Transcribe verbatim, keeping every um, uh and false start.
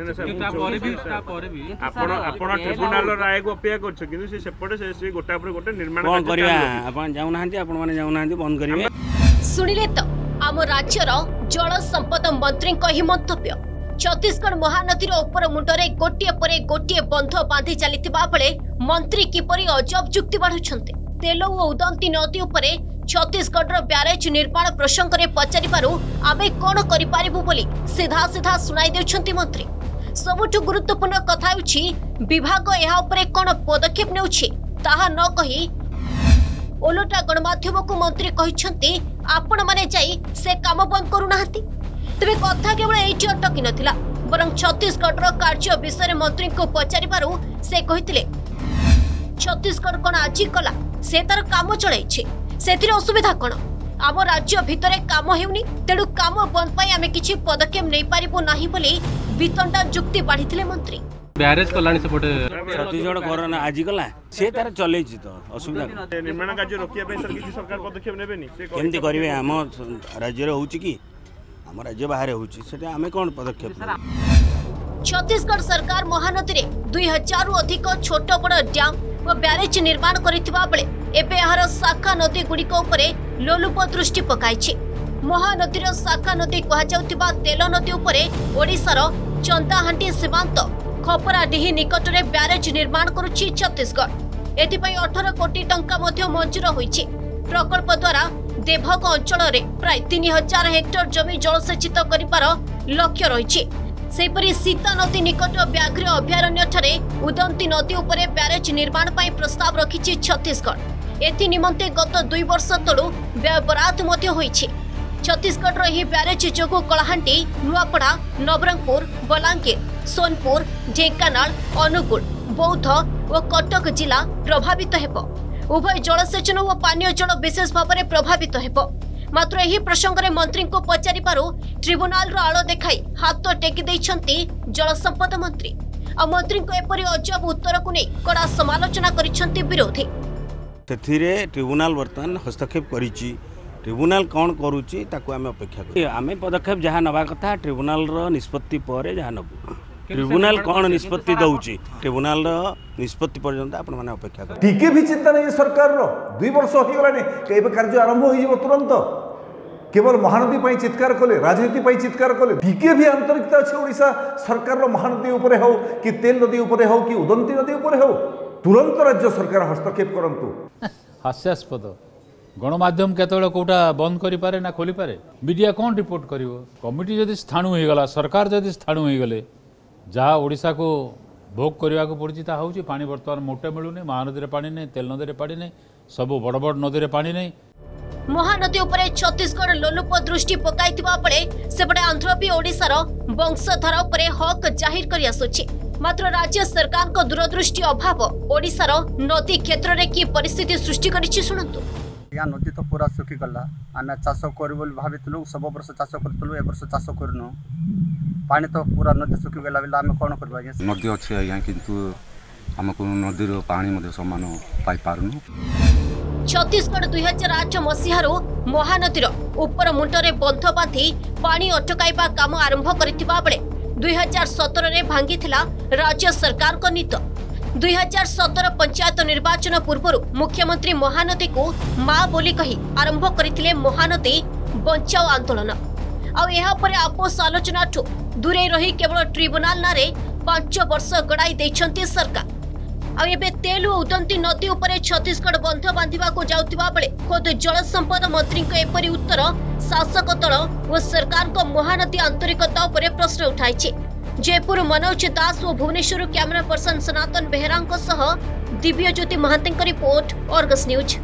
Tribunal राय को अपेक्षा कर गोटा गोटे निर्माण बंद करेंगे। सुनिले तो आम राज्यर जल संपद मंत्री ही मंतव्य। छत्तीसगढ़ महानदी उपर मुंडरे गोटे परे गोटे बंध बांधि चलिथिबा बेले मंत्री किपरि अजब जुक्ति बाढुछन्ते। तेलो ओ उदंती नदी उपर छत्तीसगढ़ ब्यारेज निर्माण प्रसंग में पचारिबारु आमे कोन करि पारिबु बोली सीधा सीधा सुनाई देउछन्ती मंत्री। सबुठु गुरुत्वपूर्ण कथा होछि विभाग एहा उपरे कोन पदक्षेप नेउछि ताहा न कहि ओलोटा गणमाध्यम को मंत्री कहिसन्ते आपण माने जाई से काम बंद करू नाहति। तबे कथा केवल एठी अटकी नथिला बरं छत्तीसगढ़ रो कार्य विषय रे मंत्री को पचारिबारु से कहितले छत्तीसगढ़ कोन आजी कला से तार काम चलैछि सेतिर असुविधा कोन आम राज्य भितरे काम हेउनी तेडु काम बंद पई आमे किछि पदक्षेप नै पारिबो नाही बोली बितंडा जुक्ति बाढ़ीथिले मंत्री। ब्यारेज कलाणी सपोर्ट छत्तीसगढ़ कोरोना आज कला से तार चले छी तो असुविधा निर्माण कार्य रोकिया पे सर किसी सरकार पदक्षेप नेबे नी केमती करबे हम राज्य रे होउची की हम राज्य बाहर होउची सेटा हमें कोन पदक्षेप। छत्तीसगढ़ सरकार महानदी रे दो हज़ार रो अधिक छोट बड़ डैम व ब्यारेज निर्माण करितबा बेले एबे हर शाखा नदी गुडी को ऊपर लोलुप दृष्टि पकाई छी। महानदीर शाखा नदी कहुवा तेल नदी उपर ओडिशार चंदाहांटी सीमांत खपराडीही निकटरे ब्यारेज निर्माण करुछि छत्तीसगढ़। एथिपई अठारह कोटी टंका मध्य मंजूर होईछि। प्रकल्प द्वारा देवघ अंचल रे प्राय तीन हजार हेक्टर जमी जलसेचित करिबार लक्ष्य रहिछि। सेपरि सीता नदी निकट व्याघ्र अभयारण्य ठारे उदंती नदी उपर ब्यारेज निर्माण पई प्रस्ताव रखिछि छत्तीसगढ़। एथि निमन्ते गत दुई वर्ष तळु व्यय बराद मध्य होईछि। छत्तीसगढ़ रही ब्यारेज जोगु कलाहांटी नुआपड़ा नवरंगपुर बलांगीर सोनपुर ढेंकानाल अनुगुल बौद्ध और कटक जिला प्रभावित हेब। उभय जलसेचन और पानीय जल विशेष भाव में प्रभावित हेब। मात्र यही प्रसंग में मंत्री को पचारिबारु ट्रिब्यूनल आड़ देखाई हाथ टेकी दैछन्ती जलसंपद मंत्री। आ मंत्री को एपरि अजब उत्तर को नहीं कड़ा समालोचना करिछन्ती विरोधी। तथिरे ट्रिब्यूनल वर्तमान हस्तक्षेप करिछि। ट्रिब्यूनल कौन करुची ताकु आमे अपेक्षा कर आमे पदक्षेप जहाँ नवा कथा ट्रिब्यूनल रो निष्पत्ति पर जहाँ नबू ट्रिब्यूनल कौन निष्पत्ति दउची ट्रिब्यूनल रो निष्पत्ति पर्यंत आपण माने अपेक्षा कर टिके भी चिंता नहीं सरकार रो दुई वर्ष हो गलाने एबे कार्य आरंभ होई जबो तुरंत केवल महानदी पई चित्कार कले राजनीति पई चित्कार कले टिके भी आंतरिकता छै ओडिसा सरकार रो महानदी ऊपर हो कि तेल नदी ऊपर हो कि उदंती नदी ऊपर हो तुरंत राज्य सरकार हस्तक्षेप करंतु। हास्यास्पद गणमाध्यम केतले कोटा बंद करी पारे ना खोली पारे मीडिया कौन रिपोर्ट करिवो कमिटी जदि स्थाणु हो गला सरकार जदि स्थाणु हो गले जहाँ ओडिसा को भोग करने को पड़ी ता होउची पानी बर्तमान मोटे मिलूनी महानदी रे पानी नहीं तेल नदी रे पानी नहीं सब बड़ बड़ नदी रे पानी नहीं। महानदी उपरे छत्तीसगढ़ लोलुप दृष्टि पकाइतिबा पड़े सेपटे आंध्र भी ओडिसा रो वंशधारा उपरे हक जाहिर करि आसुची। मात्र राज्य सरकार को दूरदृष्टि अभाव ओडिसा रो नदी क्षेत्र रे की परिस्थिति सृष्टि करिछि सुनंतु। या नदी तो पूरा सुखीगला आम चाष कर भाई सब वर्ष चाष करूँ ए वर्ष चाष करूँ पानी तो पूरा नदी सुखीगला बेल आम कौन कर नदी अच्छे आज्ञा कितु आमको नदी पानी सामान पाइपारू। छत्तीसगढ़ दुई हजार आठ मसीहारू महानदीर उपर मुंडरे बंध बांधि पानी अटकाइबा काम आरंभ करिथिबा बेले दुई हजार सतररे भांगिथिला राज्य सरकार को नीति। दो हज़ार सत्रह पंचायत निर्वाचन पूर्व मुख्यमंत्री महानदी को माँ बोली कही आरंभ करथिले महानदी बचाओ आंदोलन। आपोस आलोचना ठू दूरे रही केवल ट्रिब्यूनल नारे पांच वर्ष गड़ाई देछंती सरकार। आबे तेल और उदंती नदी उपर छत्तीसगढ़ बंध बांधिबा को जाउतिबा बेले खुद जल संपद मंत्री को एपरि उत्तर शासक दल और सरकार को महानदी आंतरिकता उपर प्रश्न उठाई। जयपुर मनोज दास और Bhubaneswar camera person Sanatan Behera Dibyajyoti Mahanti report Argus news.